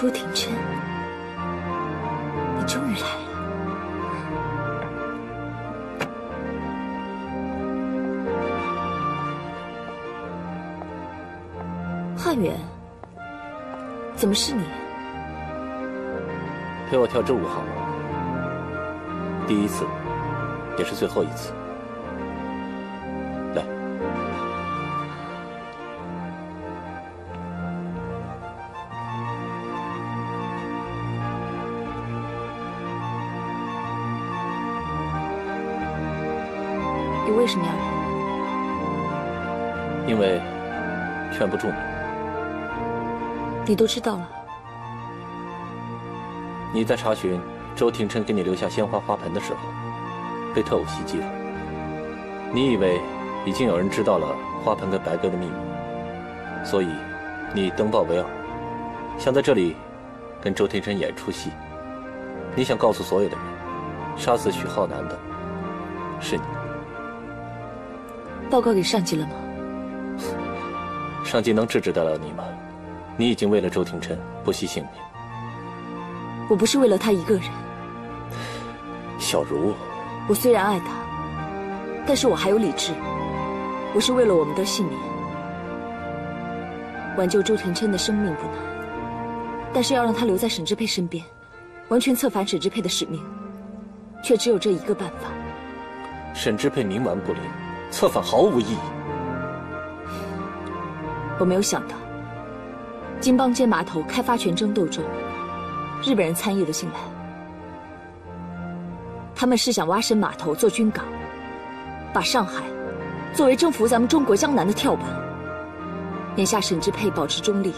朱庭琛，你终于来了。汉远，怎么是你？陪我跳支舞好吗？第一次，也是最后一次。 你为什么要来？因为劝不住你。你都知道了。你在查询周庭琛给你留下鲜花花盆的时候，被特务袭击了。你以为已经有人知道了花盆跟白鸽的秘密，所以你登报围殴，想在这里跟周庭琛演出戏。你想告诉所有的人，杀死许浩南的是你。 报告给上级了吗？上级能制止得了你吗？你已经为了周庭琛不惜性命。我不是为了他一个人。小茹，我虽然爱他，但是我还有理智。我是为了我们的信念，挽救周庭琛的生命不难，但是要让他留在沈之佩身边，完全策反沈之佩的使命，却只有这一个办法。沈之佩冥顽不灵。 策反毫无意义。我没有想到，金邦街码头开发权争斗中，日本人参与了进来。他们是想挖深码头做军港，把上海作为征服咱们中国江南的跳板。眼下沈之佩保持中立，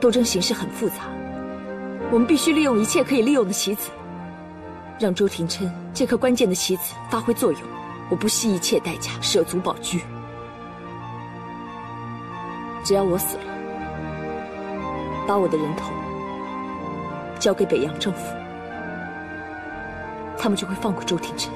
斗争形势很复杂，我们必须利用一切可以利用的棋子，让周庭琛这颗关键的棋子发挥作用。 我不惜一切代价舍卒保车，只要我死了，把我的人头交给北洋政府，他们就会放过周庭琛。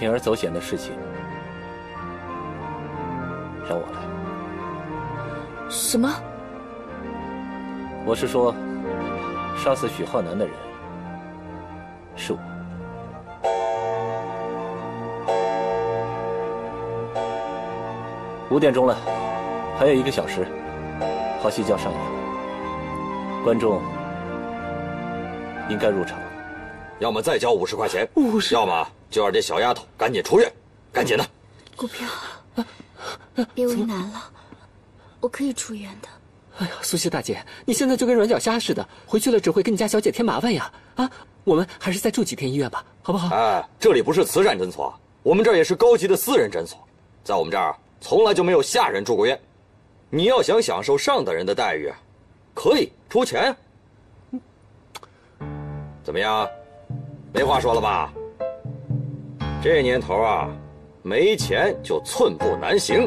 铤而走险的事情，让我来。什么？我是说，杀死许浩南的人是我。5点钟了，还有1个小时，好戏就要上演了，观众应该入场。要么再交50块钱，要么。 就让这小丫头赶紧出院，赶紧的！顾冰，别为难了，我可以出院的。哎呀，苏西大姐，你现在就跟软脚虾似的，回去了只会给你家小姐添麻烦呀！啊，我们还是再住几天医院吧，好不好？哎，这里不是慈善诊所，我们这儿也是高级的私人诊所，在我们这儿从来就没有下人住过院。你要想享受上等人的待遇，可以出钱。怎么样？没话说了吧？ 这年头啊，没钱就寸步难行。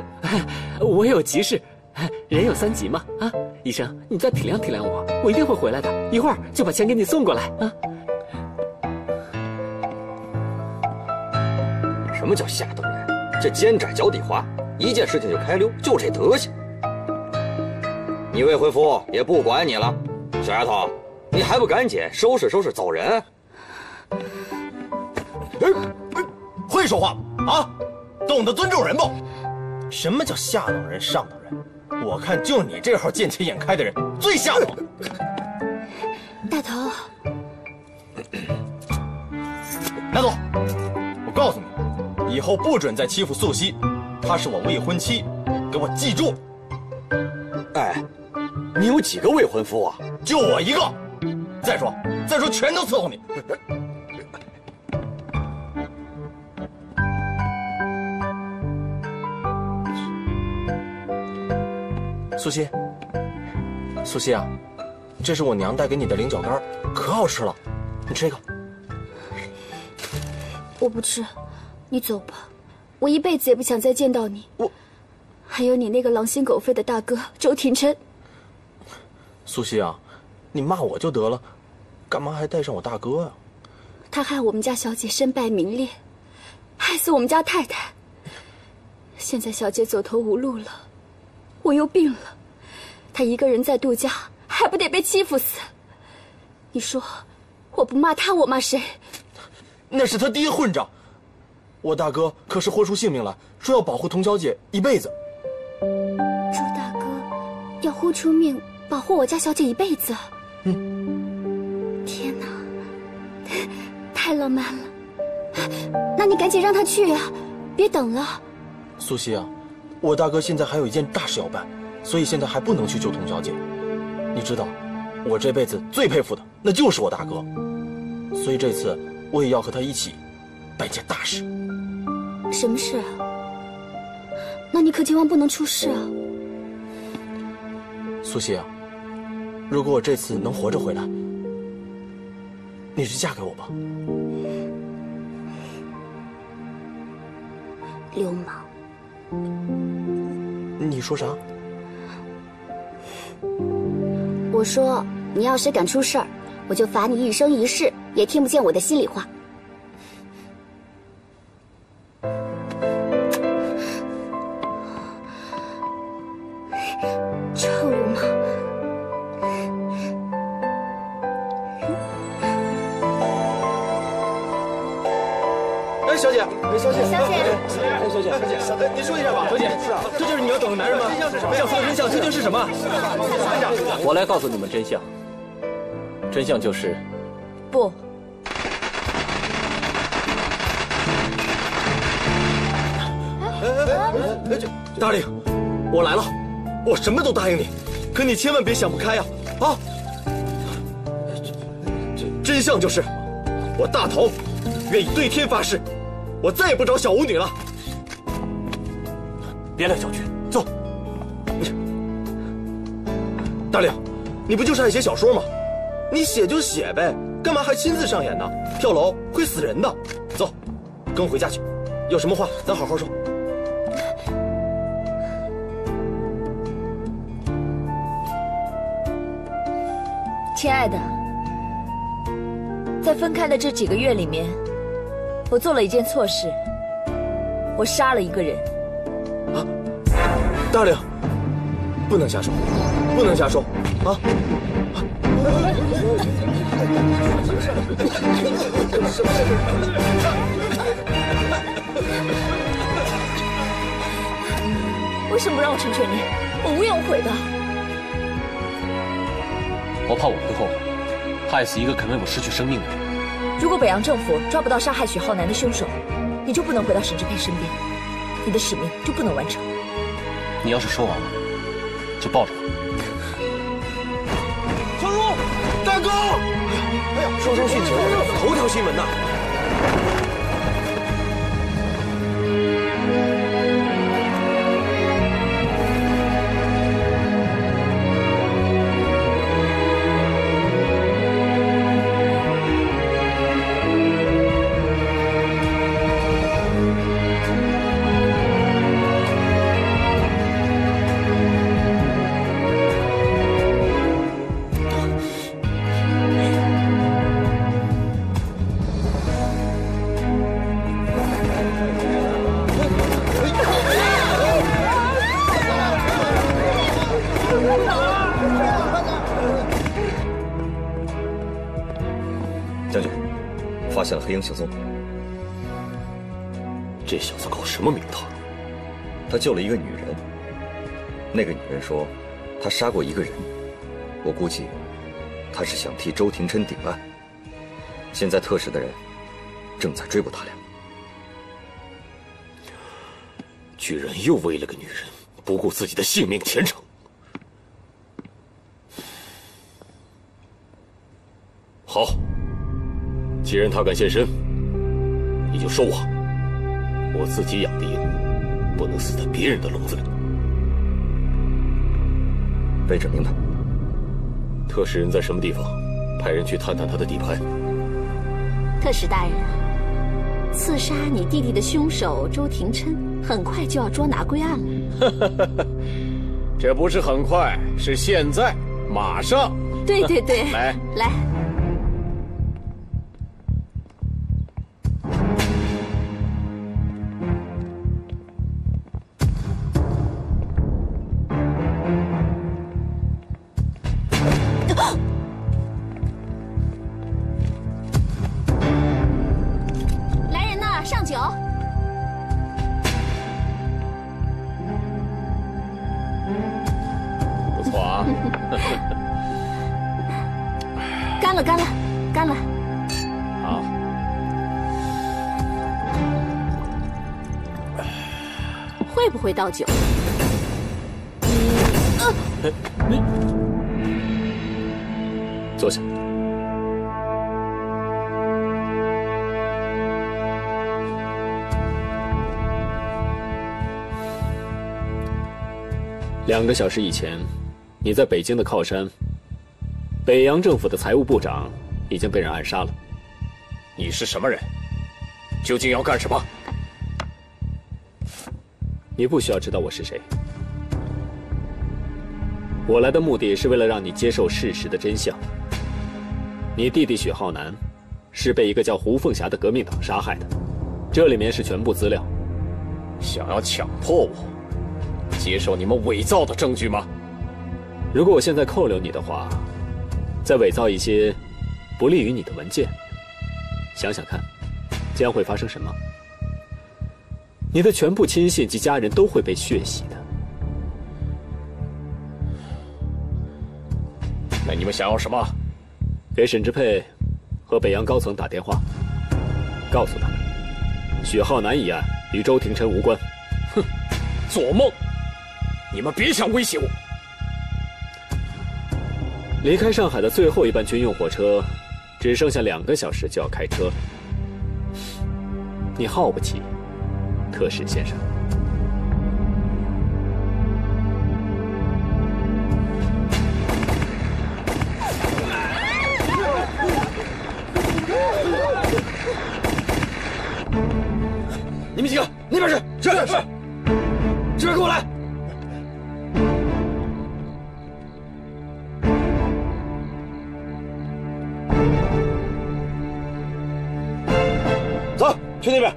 我有急事，人有3急嘛。啊，医生，你再体谅体谅我，我一定会回来的。一会儿就把钱给你送过来啊。什么叫下等人？这肩窄脚底滑，一件事情就开溜，就这德行。你未婚夫也不管你了，小丫头，你还不赶紧收拾收拾走人？哎。 会说话啊！懂得尊重人不？什么叫下等人、上等人？我看就你这号见钱眼开的人最下等。大头，拿走！我告诉你，以后不准再欺负素汐，她是我未婚妻，给我记住。哎，你有几个未婚夫啊？就我一个。再说，全都伺候你。 苏西，苏西啊，这是我娘带给你的菱角干，可好吃了，你吃一个。我不吃，你走吧，我一辈子也不想再见到你。我，还有你那个狼心狗肺的大哥周庭琛。苏西啊，你骂我就得了，干嘛还带上我大哥呀？他害我们家小姐身败名裂，害死我们家太太。现在小姐走投无路了，我又病了，她一个人在度假，还不得被欺负死？你说，我不骂他，我骂谁？那是他爹混账。 我大哥可是豁出性命来，说要保护童小姐一辈子。周大哥要豁出命保护我家小姐一辈子？嗯。天哪，太浪漫了。那你赶紧让他去呀、啊，别等了。苏西啊，我大哥现在还有一件大事要办，所以现在还不能去救童小姐。你知道，我这辈子最佩服的那就是我大哥，所以这次我也要和他一起办件大事。 什么事啊？那你可千万不能出事啊！苏西啊，如果我这次能活着回来，你就嫁给我吧。流氓！你说啥？我说你要是敢出事儿，我就罚你一生一世也听不见我的心里话。 我来告诉你们真相。真相就是，不。大令，我来了，我什么都答应你，可你千万别想不开呀！啊！真相就是，我大头愿意对天发誓，我再也不找小舞女了。别来小军，走。 大亮，你不就是爱写小说吗？你写就写呗，干嘛还亲自上演呢？跳楼会死人的。走，跟我回家去，有什么话咱好好说。亲爱的，在分开的这几个月里面，我做了一件错事，我杀了一个人。啊，大亮，不能下手。 不能瞎说，啊！为什么不让我成全你？我无怨无悔的。我怕我会后悔，害死一个肯为我失去生命的人。如果北洋政府抓不到杀害许浩南的凶手，你就不能回到沈志佩身边，你的使命就不能完成。你要是说完了，就抱着我。 大哥，哎呀，双双殉情，头条新闻呐！黑鹰行踪，这小子搞什么名堂？他救了一个女人，那个女人说他杀过一个人，我估计他是想替周庭琛顶案。现在特使的人正在追捕他俩。居然又为了个女人不顾自己的性命前程，好。 既然他敢现身，你就收我。我自己养的鹰，不能死在别人的笼子里。位置明白。特使人在什么地方？派人去探探他的底牌。特使大人，刺杀你弟弟的凶手周庭琛，很快就要捉拿归案了。这不是很快，是现在。马上。对对对，来来。来人呐，上酒。 干了，干了，干了！好。会不会倒酒？你坐下。2个小时以前。 你在北京的靠山，北洋政府的财务部长已经被人暗杀了。你是什么人？究竟要干什么？你不需要知道我是谁。我来的目的是为了让你接受事实的真相。你弟弟许浩南是被一个叫胡凤霞的革命党杀害的，这里面是全部资料。想要强迫我接受你们伪造的证据吗？ 如果我现在扣留你的话，再伪造一些不利于你的文件，想想看，将会发生什么？你的全部亲信及家人都会被血洗的。那你们想要什么？给沈之佩和北洋高层打电话，告诉他们，许浩南一案与周廷琛无关。哼，做梦！你们别想威胁我。 离开上海的最后一班军用火车，只剩下2个小时就要开车了。你耗不起，特使先生。你们几个那边去，是，这边跟我来。 去那边。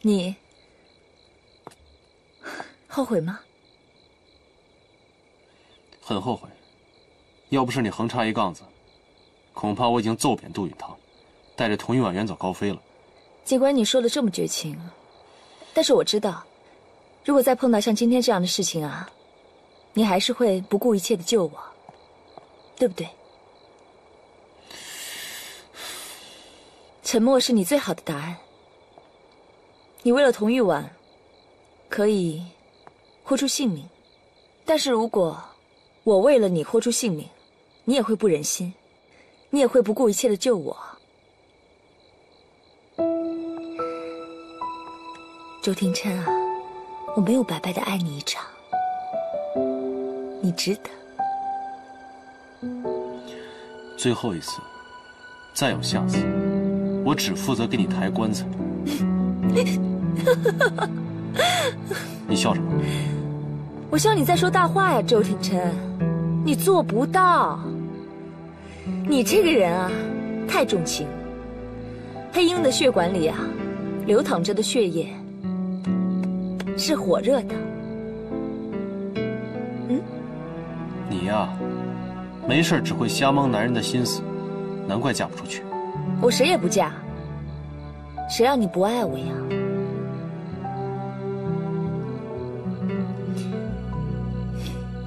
你后悔吗？ 很后悔，要不是你横插一杠子，恐怕我已经揍扁杜允堂，带着佟玉婉远走高飞了。尽管你说的这么绝情，但是我知道，如果再碰到像今天这样的事情啊，你还是会不顾一切的救我，对不对？沉默是你最好的答案。你为了佟玉婉，可以豁出性命，但是如果…… 我为了你豁出性命，你也会不忍心，你也会不顾一切的救我。周廷琛啊，我没有白白的爱你一场，你值得。最后一次，再有下次，我只负责给你抬棺材。你笑什么？ 我笑你在说大话呀，周廷琛，你做不到。你这个人啊，太重情了。黑鹰的血管里啊，流淌着的血液是火热的。嗯，你呀，没事只会瞎蒙男人的心思，难怪嫁不出去。我谁也不嫁，谁让你不爱我呀？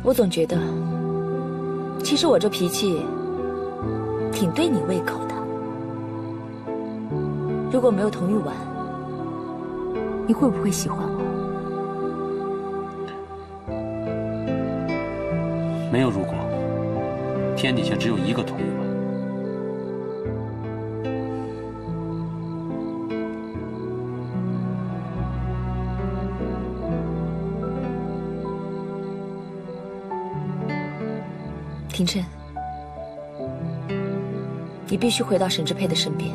我总觉得，其实我这脾气挺对你胃口的。如果没有佟玉婉，你会不会喜欢我？没有如果，天底下只有一个佟玉婉。廷琛，你必须回到沈之佩的身边，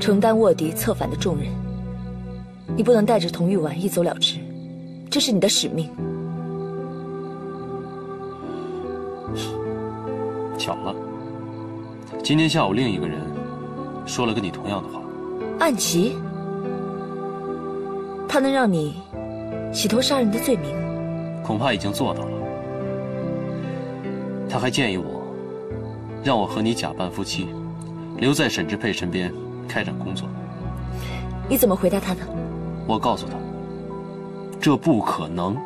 承担卧底策反的重任。你不能带着童玉婉一走了之，这是你的使命。巧了，今天下午另一个人说了跟你同样的话。暗棋，他能让你洗脱杀人的罪名？恐怕已经做到了。 他还建议我，让我和你假扮夫妻，留在沈之佩身边开展工作。你怎么回答他的？我告诉他，这不可能，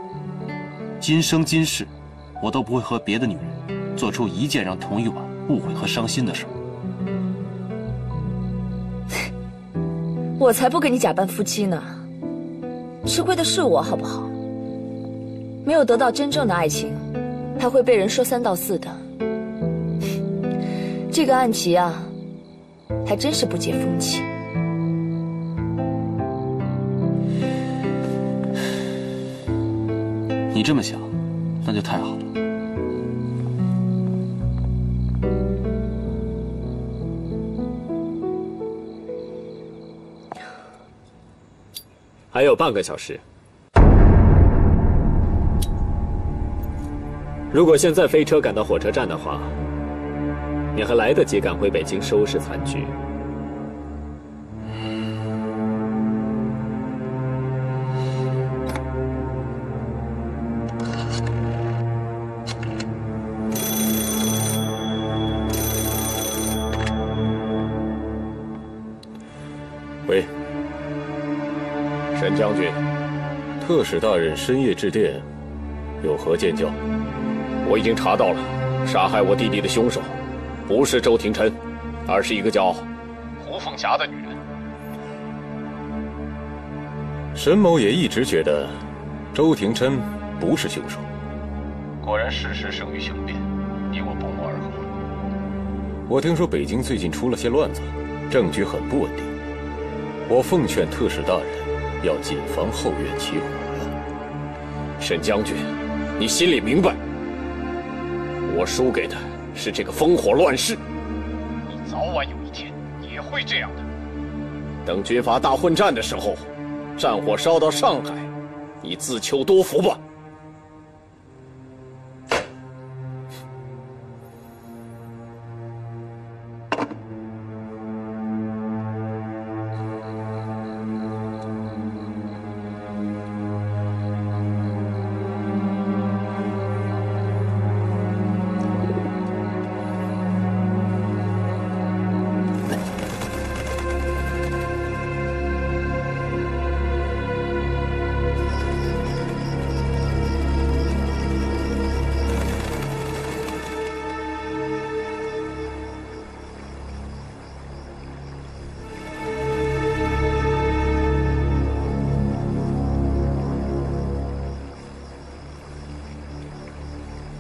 今生今世，我都不会和别的女人做出一件让童玉婉误会和伤心的事。我才不跟你假扮夫妻呢，吃亏的是我，好不好？没有得到真正的爱情。 还会被人说三道四的，这个暗棋啊，还真是不解风情。你这么想，那就太好了。还有半个小时。 如果现在飞车赶到火车站的话，你还来得及赶回北京收拾残局。喂，沈将军，特使大人深夜致电，有何见教？ 我已经查到了，杀害我弟弟的凶手，不是周廷琛，而是一个叫胡凤霞的女人。沈某也一直觉得，周廷琛不是凶手。果然事实胜于雄辩，你我不谋而合。我听说北京最近出了些乱子，政局很不稳定。我奉劝特使大人要谨防后院起火了。沈将军，你心里明白。 我输给的是这个烽火乱世，你早晚有一天也会这样的。等军阀大混战的时候，战火烧到上海，你自求多福吧。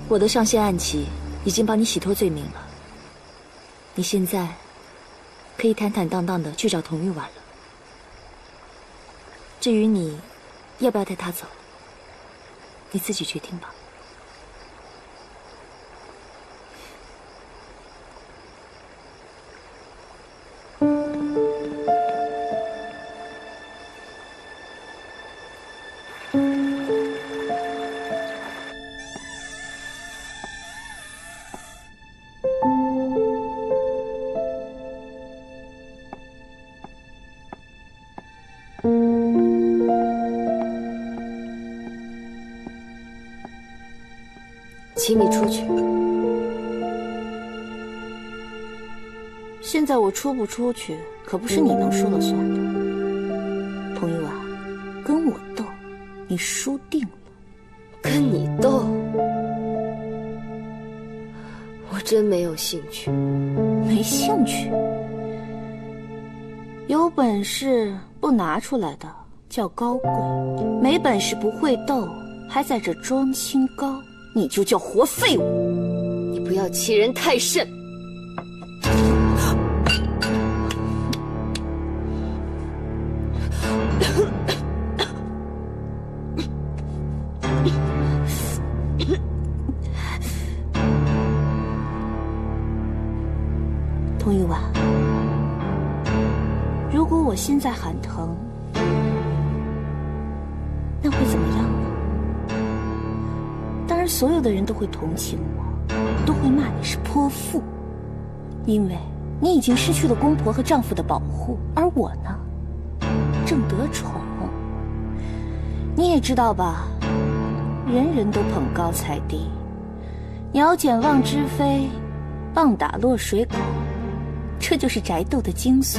我的上线暗棋已经帮你洗脱罪名了，你现在可以坦坦荡荡的去找童玉婉了。至于你要不要带她走，你自己决定吧。请你出去。现在我出不出去，可不是你能说了算的。童一婉，跟我斗，你输定了。跟你斗，我真没有兴趣。没兴趣？有本事不拿出来的叫高贵，没本事不会斗，还在这装清高。 你就叫活废物！你不要欺人太甚！同一晚，如果我现在喊疼，那会怎么样呢？当然，所有的人都会同情我，都会骂你是泼妇，因为你已经失去了公婆和丈夫的保护，而我呢，正得宠。你也知道吧，人人都捧高踩低，鸟捡妄枝飞，棒打落水狗，这就是宅斗的精髓。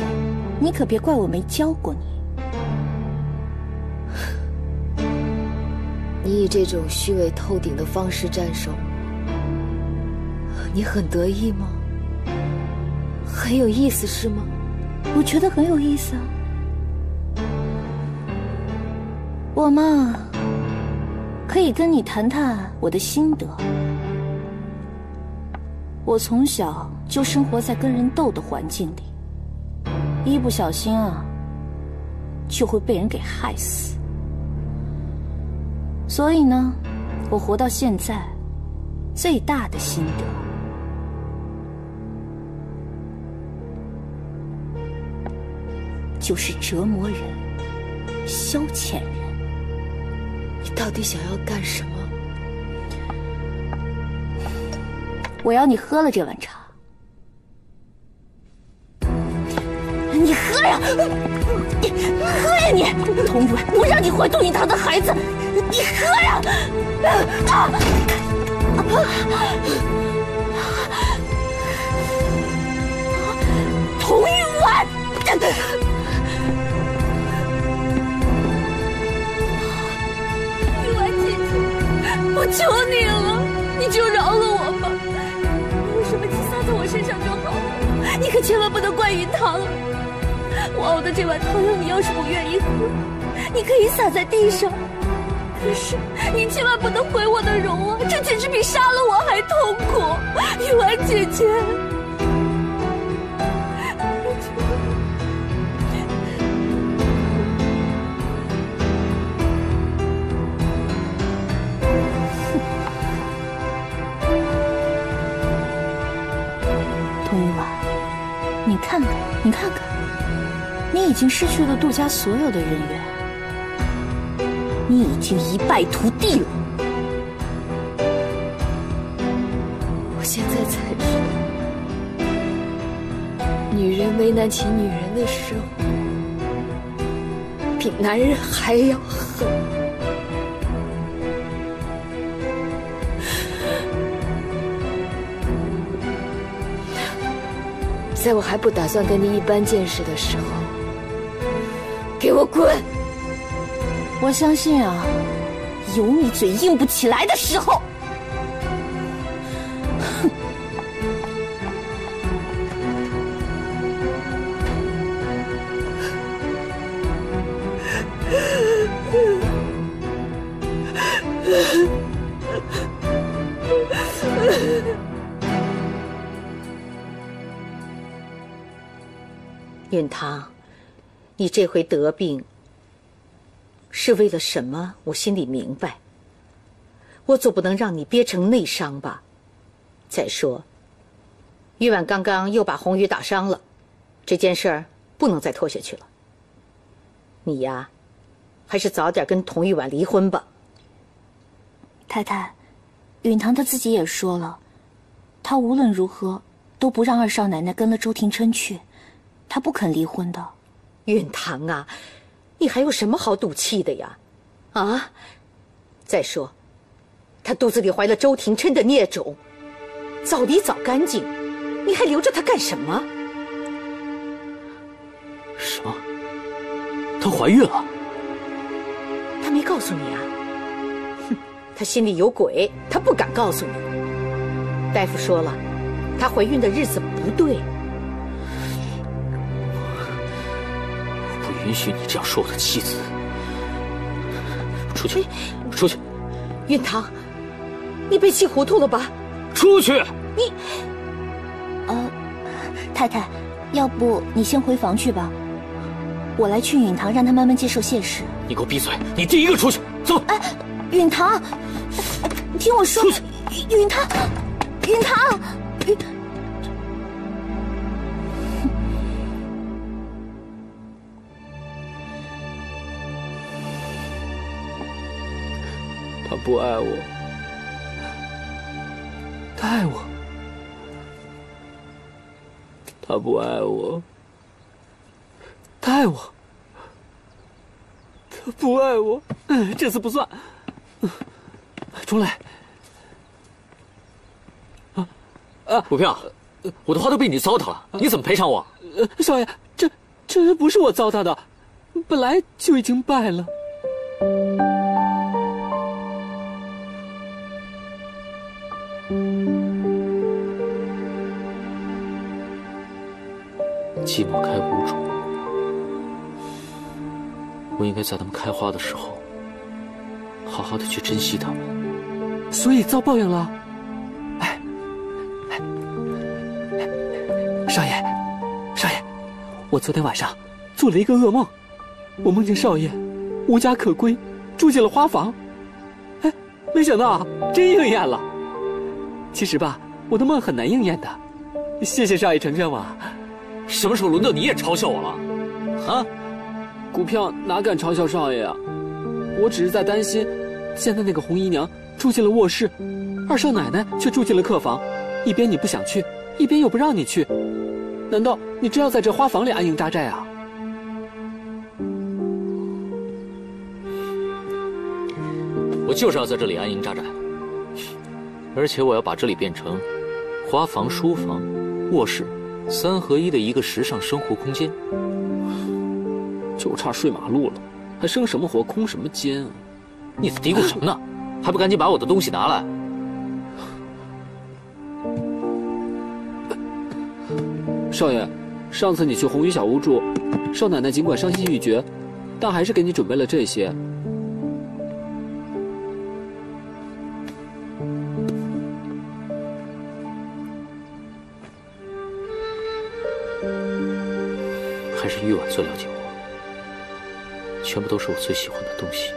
你可别怪我没教过你。你以这种虚伪透顶的方式战胜我，你很得意吗？很有意思是吗？我觉得很有意思啊。我嘛，可以跟你谈谈我的心得。我从小就生活在跟人斗的环境里，一不小心啊，就会被人给害死。所以呢，我活到现在，最大的心得就是折磨人，消遣人。你到底想要干什么？我要你喝了这碗茶。你喝呀，你喝呀你！童主任，我让你怀杜云堂的孩子，你喝呀！啊！童玉婉，玉婉姐姐，我求你了，你就饶了我吧。身上就好了，你可千万不能怪云堂。我熬的这碗汤药，你要是不愿意喝，你可以洒在地上，可是你千万不能毁我的容啊！这简直比杀了我还痛苦，玉婉姐姐。你看看，你已经失去了杜家所有的人缘，你已经一败涂地了。我现在才知道，女人为难起女人的时候，比男人还要狠。在我还不打算跟你一般见识的时候，给我滚！我相信啊，有你嘴硬不起来的时候。哼！云堂，你这回得病是为了什么？我心里明白。我总不能让你憋成内伤吧？再说，玉婉刚刚又把红雨打伤了，这件事儿不能再拖下去了。你呀，还是早点跟童玉婉离婚吧。太太，云堂他自己也说了，他无论如何都不让二少奶奶跟了周庭琛去。他不肯离婚的。允堂啊，你还有什么好赌气的呀？啊！再说，他肚子里怀了周庭琛的孽种，早离早干净，你还留着他干什么？什么？她怀孕了？他没告诉你啊？哼，他心里有鬼，他不敢告诉你。大夫说了，她怀孕的日子不对。允许你这样说我的妻子，出去，出去！云堂，你被气糊涂了吧？出去！你，太太，要不你先回房去吧，我来劝允堂，让他慢慢接受现实。你给我闭嘴！你第一个出去，走！哎，允堂，听我说，允堂，不爱我，他爱我，他不爱我，他爱我，他不爱我，这次不算，重来。啊啊！股票，我的花都被你糟蹋了，你怎么赔偿我？少爷，这不是我糟蹋的，本来就已经败了。 寂寞开无主，我应该在他们开花的时候，好好的去珍惜他们。所以遭报应了。少爷，我昨天晚上做了一个噩梦，我梦见少爷无家可归，住进了花房。哎，没想到啊，真应验了。其实吧，我的梦很难应验的。谢谢少爷成全我。 什么时候轮到你也嘲笑我了？啊，股票哪敢嘲笑少爷啊！我只是在担心，现在那个红姨娘住进了卧室，二少奶奶却住进了客房，一边你不想去，一边又不让你去，难道你真要在这花房里安营扎寨啊？我就是要在这里安营扎寨，而且我要把这里变成花房、书房、卧室。 三合一的一个时尚生活空间，就差睡马路了，还生什么活，空什么间啊！你嘀咕什么呢？还不赶紧把我的东西拿来！少爷，上次你去红鱼小屋住，少奶奶尽管伤心欲绝，但还是给你准备了这些。还是玉婉最了解我，全部都是我最喜欢的东西。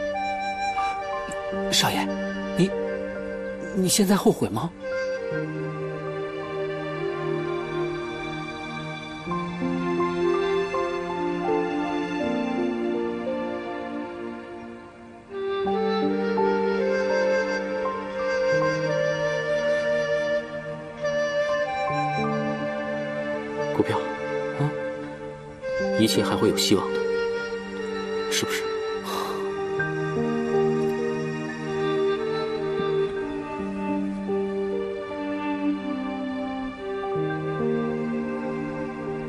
少爷，你现在后悔吗？股票。 一切还会有希望的，是不是？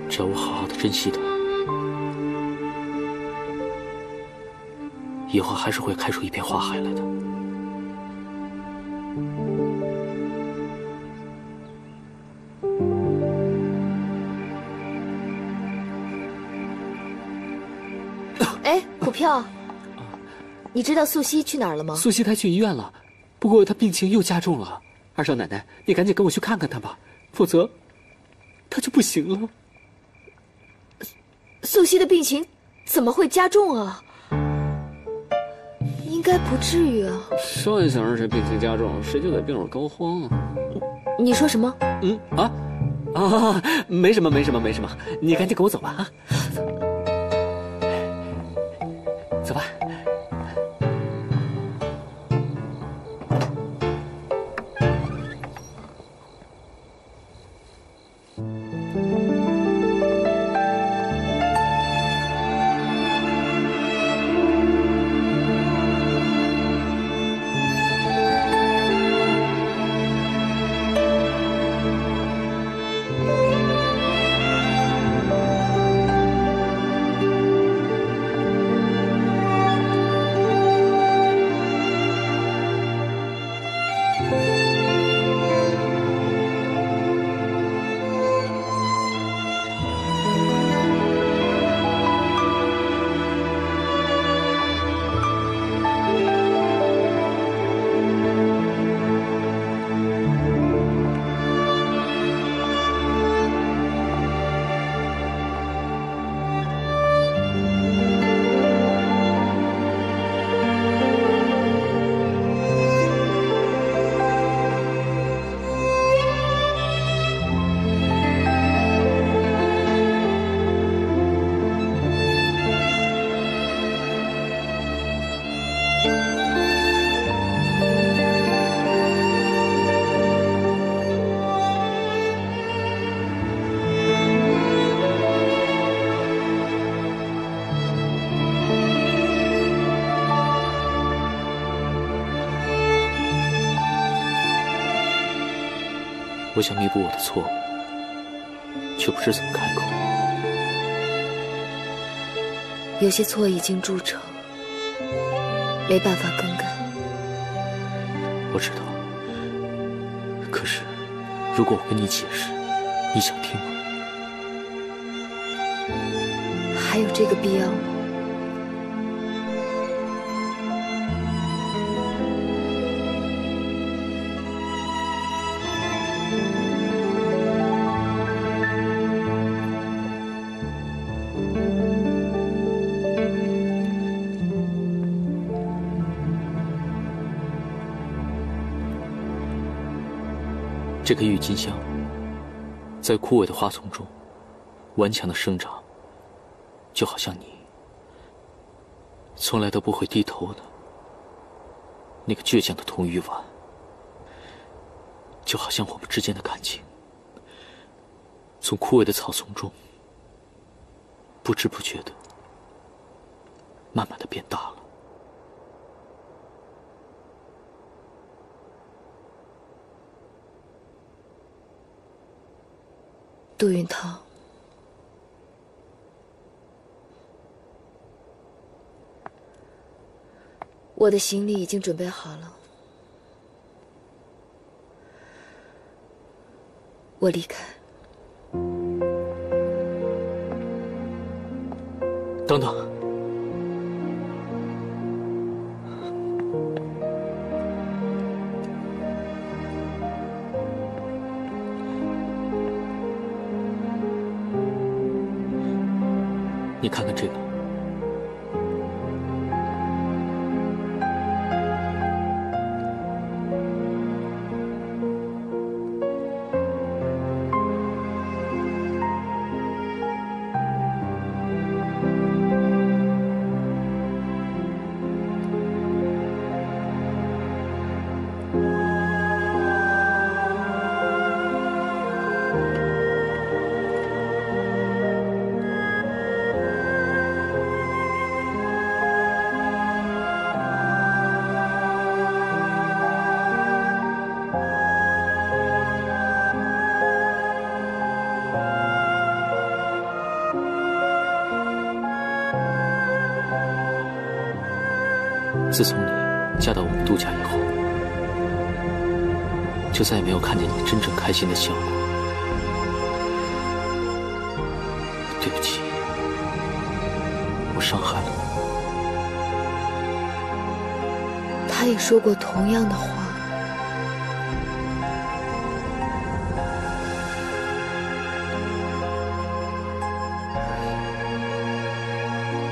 只要我好好的珍惜它，以后还是会开出一片花海来的。票，你知道素汐去哪儿了吗？素汐她去医院了，不过她病情又加重了。二少奶奶，你赶紧跟我去看看她吧，否则她就不行了。素汐的病情怎么会加重啊？应该不至于啊。少爷想让谁病情加重，谁就得病入膏肓啊。你说什么？没什么，你赶紧跟我走吧啊。 走吧。我想弥补我的错误，却不知怎么开口。有些错已经铸成，没办法更改。我知道，可是如果我跟你解释，你想听吗？还有这个必要吗？ 这个郁金香，在枯萎的花丛中，顽强的生长，就好像你，从来都不会低头的那个倔强的铜鱼丸，就好像我们之间的感情，从枯萎的草丛中，不知不觉的，慢慢的变大了。 杜云涛，我的行李已经准备好了，我离开。等等，你看看这个，自从你嫁到我们杜家以后，就再也没有看见你真正开心的笑容。 他也说过同样的话，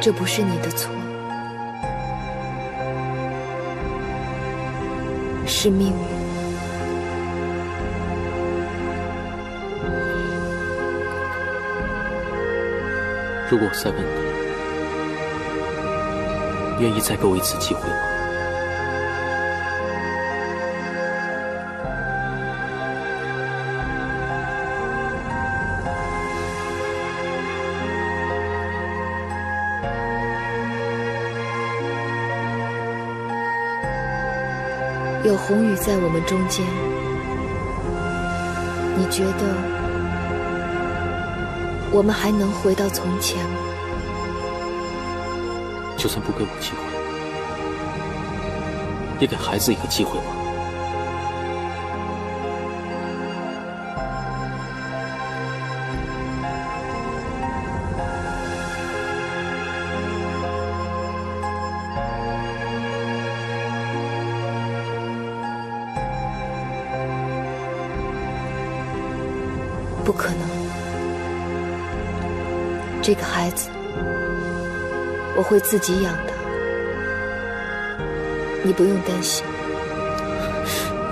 这不是你的错，是命运。 如果我再问你，愿意再给我一次机会吗？有红雨在我们中间，你觉得？ 我们还能回到从前吗？就算不给我机会，也给孩子一个机会吧。不可能。 这个孩子，我会自己养的，你不用担心。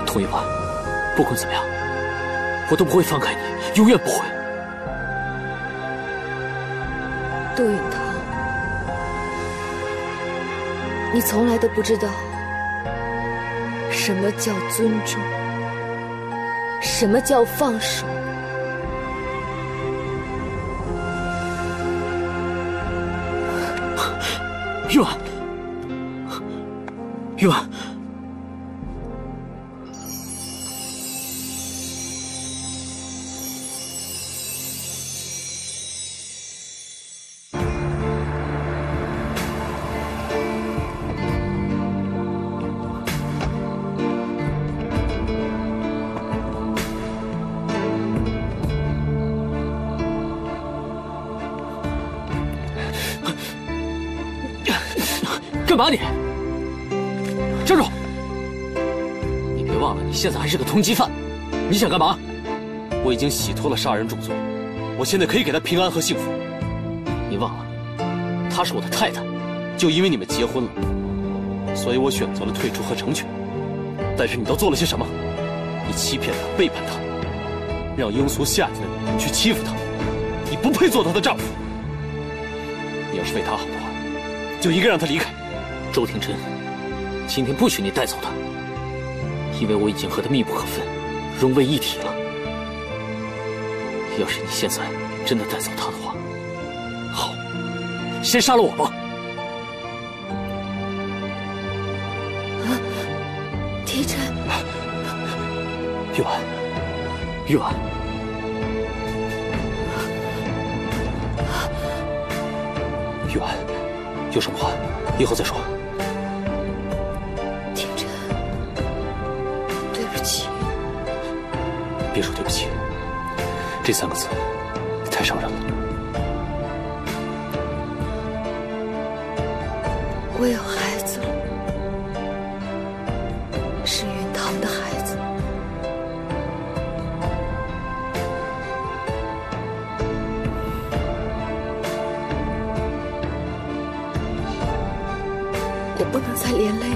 童一凡，不管怎么样，我都不会放开你，永远不会。杜允涛，你从来都不知道什么叫尊重，什么叫放手。 玉婉，玉婉，嘛你？站住！你别忘了，你现在还是个通缉犯，你想干嘛？我已经洗脱了杀人重罪，我现在可以给她平安和幸福。你忘了，她是我的太太，就因为你们结婚了，所以我选择了退出和成全。但是你都做了些什么？你欺骗她，背叛她，让庸俗下贱的你去欺负她，你不配做她的丈夫。你要是为她好的话，就应该让她离开。周庭琛，今天不许你带走她，因为我已经和她密不可分，融为一体了。 要是你现在真的带走他的话，好，先杀了我吧。啊，提琛，玉婉，玉婉，玉婉，有什么话以后再说。提琛，对不起。别说对不起。 这三个字太伤人了。我有孩子了，是云堂的孩子。我不能再连累你。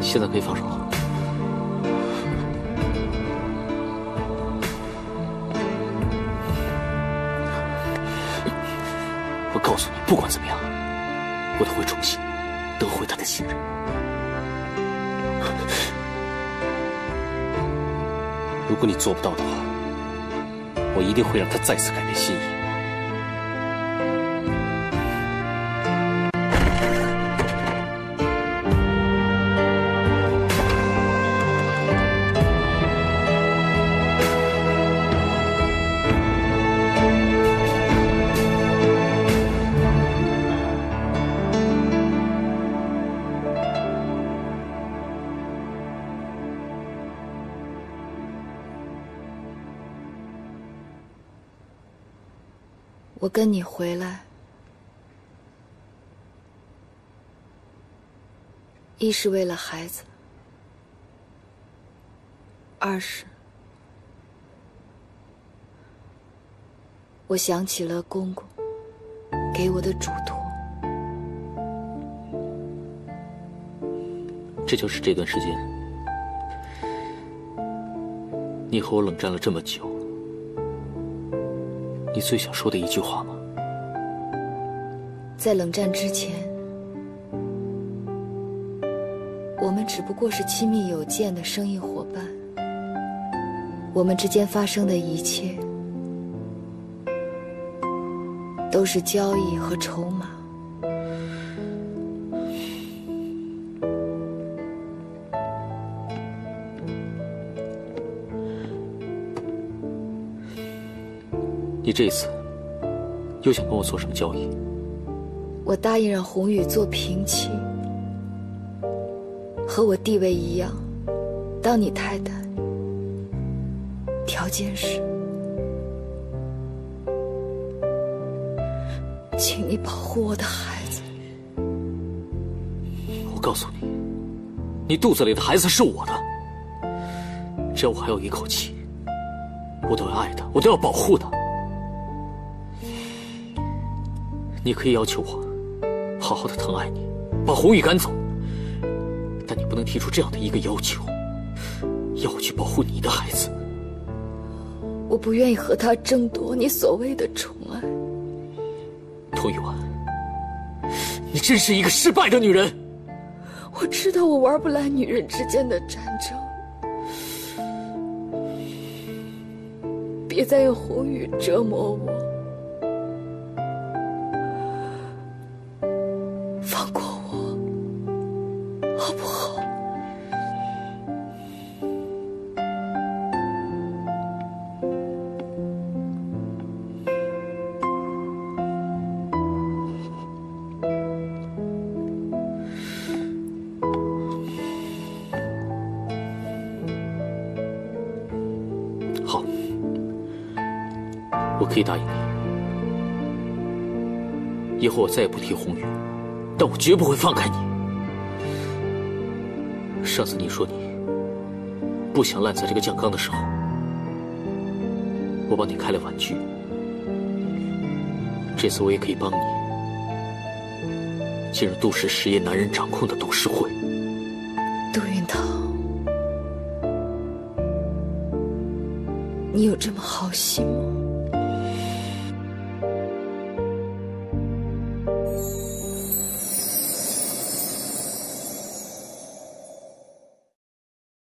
现在可以放手了。我告诉你，不管怎么样，我都会重新得回他的信任。如果你做不到的话，我一定会让他再次改变心意。 我跟你回来，一是为了孩子，二是我想起了公公给我的嘱托。这就是这段时间，你和我冷战了这么久。 你最想说的一句话吗？在冷战之前，我们只不过是亲密有间的生意伙伴。我们之间发生的一切，都是交易和筹码。你这次又想跟我做什么交易？我答应让宏宇做平妻，和我地位一样，当你太太。条件是，请你保护我的孩子。我告诉你，你肚子里的孩子是我的，只要我还有一口气，我都要爱他，我都要保护他。 你可以要求我好好的疼爱你，把宏宇赶走，但你不能提出这样的一个要求，要我去保护你的孩子。我不愿意和他争夺你所谓的宠爱。涂玉婉，你真是一个失败的女人。我知道我玩不来女人之间的战争。别再用宏宇折磨我。 放过我，好不好？我可以答应你，以后我再也不提红雨，但我绝不会放开你。上次你说你不想烂在这个酱缸的时候，我帮你开了玩具，这次我也可以帮你进入杜氏实业男人掌控的董事会。杜云涛，你有这么好心吗？